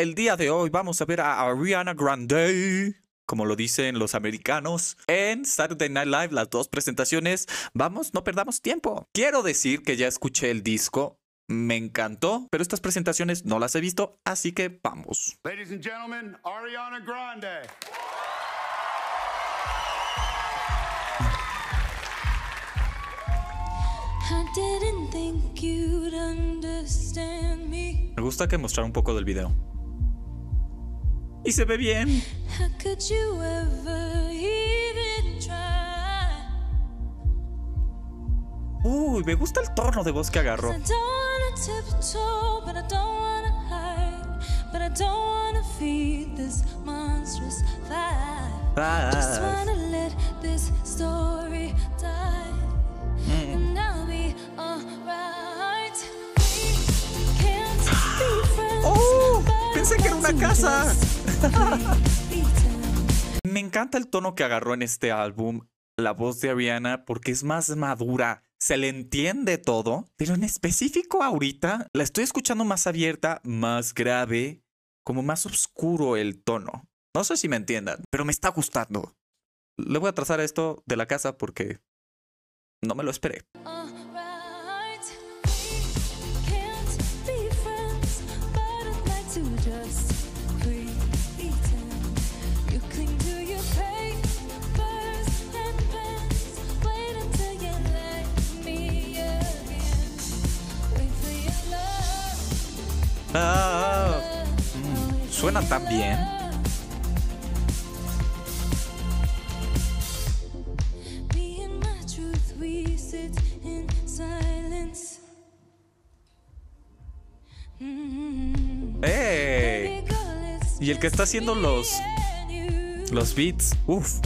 El día de hoy vamos a ver a Ariana Grande, como lo dicen los americanos, en Saturday Night Live, las dos presentaciones. Vamos, no perdamos tiempo. Quiero decir que ya escuché el disco, me encantó, pero estas presentaciones no las he visto, así que vamos. Ladies and gentlemen, Ariana Grande. Me gusta que mostrar un poco del video. Y se ve bien. Uy, me gusta el tono de voz que agarró. Oh, pensé que era una casa. Me encanta el tono que agarró en este álbum la voz de Ariana, porque es más madura, se le entiende todo, pero en específico ahorita la estoy escuchando más abierta, más grave, como más oscuro el tono. No sé si me entiendan, pero me está gustando. Le voy a trazar esto de la casa porque no me lo esperé. Suena tan bien. ¡Hey! Y el que está haciendo los beats. ¡Uf!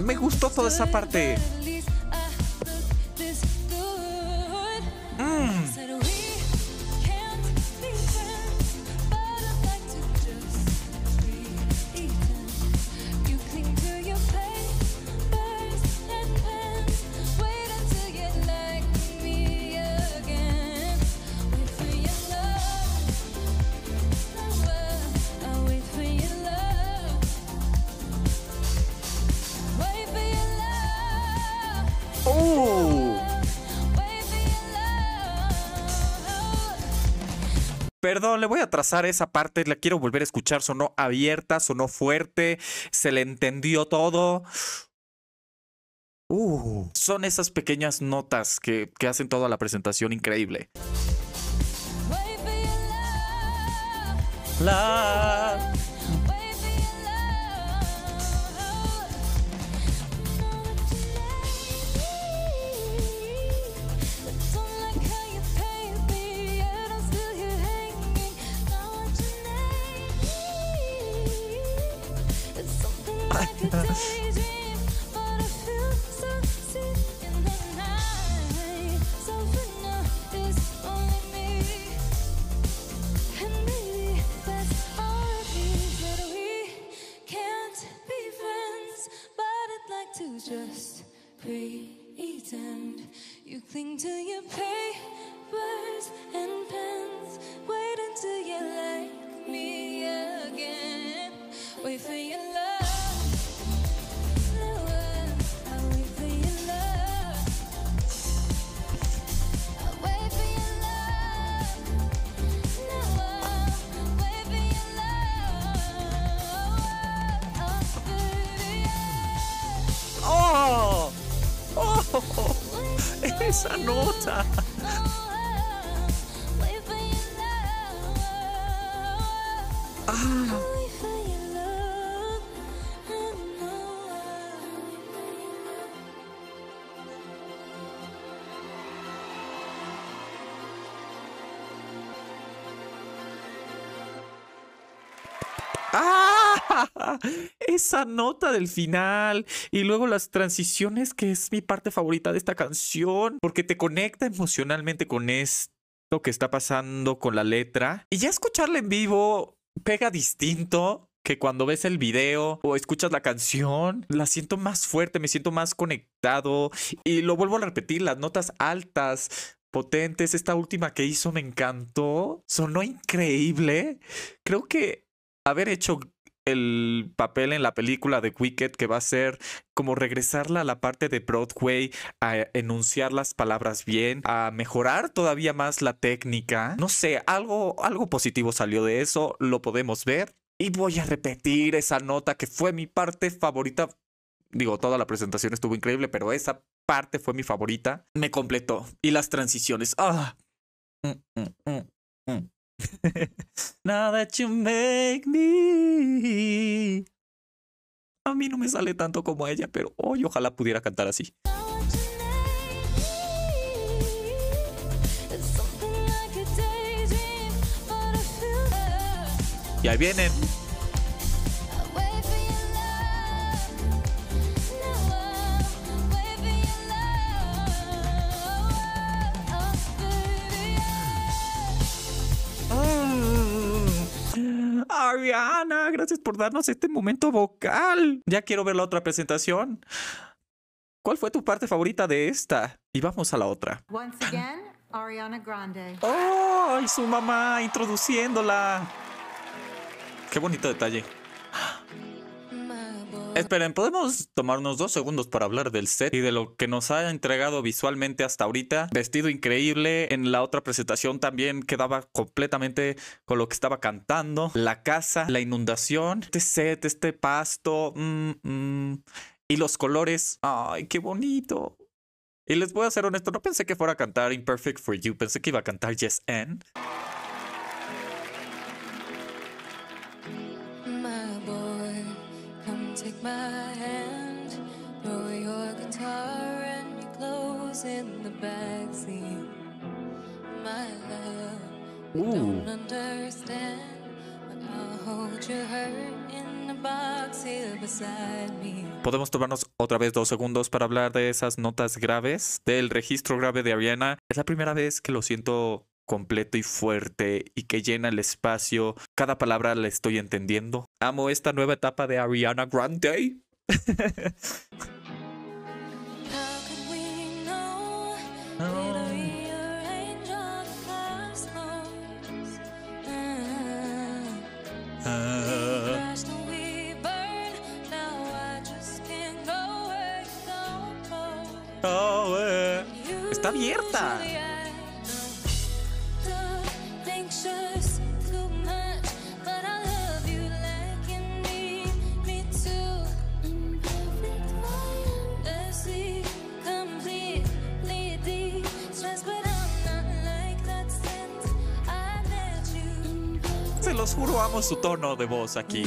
Me gustó toda esa parte. Perdón, le voy a trazar esa parte, la quiero volver a escuchar. Sonó abierta, sonó fuerte, se le entendió todo. Son esas pequeñas notas que hacen toda la presentación increíble. Esa nota. Esa nota del final y luego las transiciones, que es mi parte favorita de esta canción, porque te conecta emocionalmente con esto que está pasando con la letra, y ya escucharla en vivo pega distinto. que cuando ves el video o escuchas la canción, la siento más fuerte, me siento más conectado. Y lo vuelvo a repetir, las notas altas, potentes. Esta última que hizo me encantó, sonó increíble. Creo que haber hecho el papel en la película de Wicked, que va a ser como regresarla a la parte de Broadway, a enunciar las palabras bien, a mejorar todavía más la técnica. No sé, algo positivo salió de eso, lo podemos ver. Y voy a repetir esa nota que fue mi parte favorita. Digo, toda la presentación estuvo increíble, pero esa parte fue mi favorita. Me completó. Y las transiciones. ¡Ah! Now that you make me. A mí no me sale tanto como a ella, pero hoy ojalá pudiera cantar así. Y ahí vienen. Ariana, gracias por darnos este momento vocal. Ya quiero ver la otra presentación. ¿Cuál fue tu parte favorita de esta? Y vamos a la otra. Once again, Ariana Grande. ¡Oh! Y su mamá introduciéndola. ¡Qué bonito detalle! Esperen, ¿podemos tomarnos 2 segundos para hablar del set y de lo que nos ha entregado visualmente hasta ahorita? Vestido increíble, en la otra presentación también quedaba completamente con lo que estaba cantando. La casa, la inundación, este set, este pasto, y los colores. ¡Ay, qué bonito! Y les voy a ser honesto, no pensé que fuera a cantar Imperfect For You, pensé que iba a cantar Yes And. Take my hand, throw your guitar and your clothes in the backseat. My love, you don't understand, but I'll hold your hurt in the box here beside me. Podemos tomarnos otra vez 2 segundos para hablar de esas notas graves, del registro grave de Ariana. Es la primera vez que lo siento completo y fuerte y que llena el espacio. Cada palabra la estoy entendiendo. Amo esta nueva etapa de Ariana Grande. Está abierta. Los juro, amo su tono de voz aquí.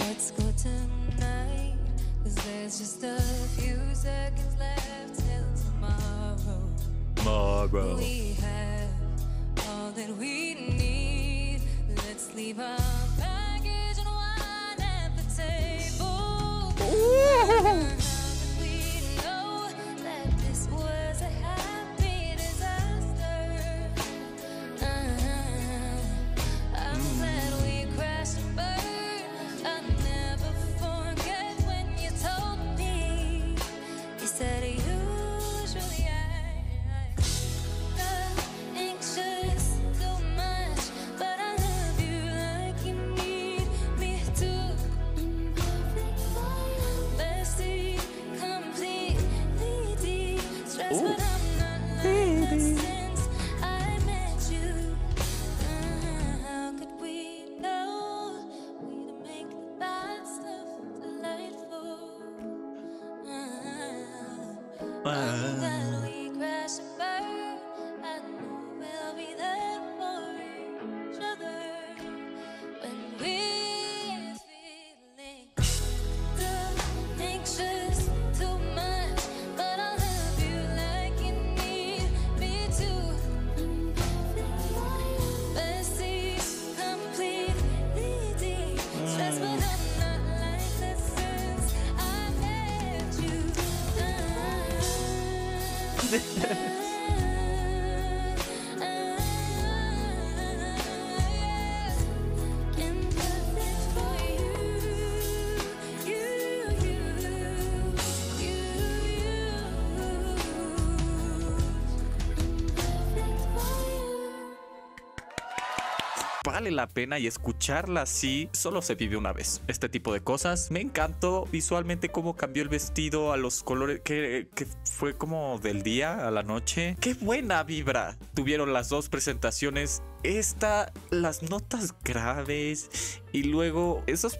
vale la pena y escucharla así solo se vive una vez. Este tipo de cosas. Me encantó visualmente cómo cambió el vestido, a los colores que fue como del día a la noche. ¡Qué buena vibra! Tuvieron las dos presentaciones. Esta, las notas graves y luego esos...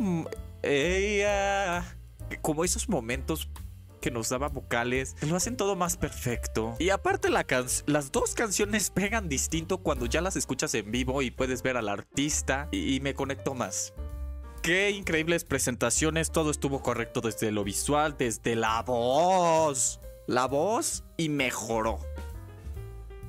como esos momentos que nos daba vocales, lo hacen todo más perfecto. Y aparte las dos canciones pegan distinto cuando ya las escuchas en vivo y puedes ver al artista y me conecto más. Qué increíbles presentaciones, todo estuvo correcto desde lo visual, desde la voz. La voz y mejoró.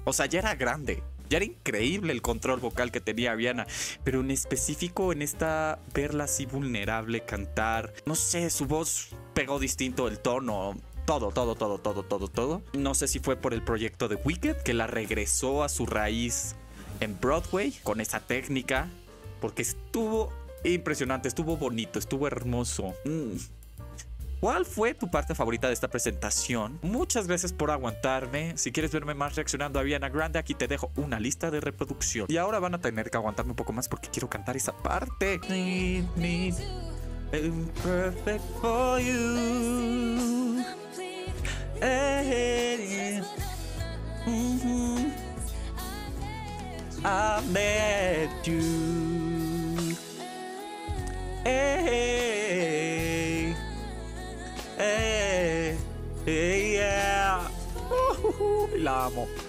O sea, ya era grande. Ya era increíble el control vocal que tenía Ariana, pero en específico en esta, verla así vulnerable, cantar, no sé, su voz pegó distinto, el tono, todo. No sé si fue por el proyecto de Wicked, que la regresó a su raíz en Broadway con esa técnica, porque estuvo impresionante, estuvo bonito, estuvo hermoso. ¿Cuál fue tu parte favorita de esta presentación? Muchas gracias por aguantarme. Si quieres verme más reaccionando a Ariana Grande, aquí te dejo una lista de reproducción. Y ahora van a tener que aguantarme un poco más porque quiero cantar esa parte. Imperfect for you. I met you. La amo.